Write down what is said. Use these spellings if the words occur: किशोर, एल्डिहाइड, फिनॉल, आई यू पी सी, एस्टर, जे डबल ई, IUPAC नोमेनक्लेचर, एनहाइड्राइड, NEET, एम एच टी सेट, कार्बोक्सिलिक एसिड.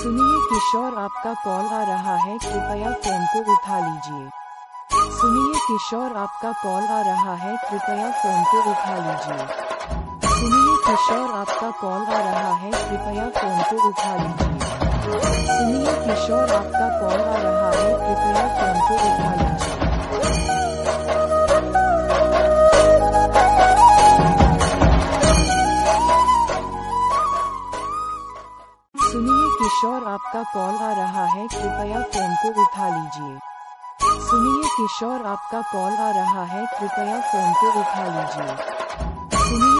सुनिए किशोर, आपका कॉल आ रहा है, कृपया फोन को उठा लीजिए। सुनिए किशोर, आपका कॉल आ रहा है, कृपया फोन को उठा लीजिए। सुनिए किशोर, आपका कॉल आ रहा है, कृपया फोन को उठा लीजिए। सुनिए किशोर, आपका कॉल आ रहा है, कृपया फोन को उठा लीजिए। सुनिए किशोर, आपका कॉल आ रहा है, कृपया फोन को उठा लीजिए। सुनिए किशोर, आपका कॉल आ रहा है, कृपया फोन को उठा लीजिए। सुनिए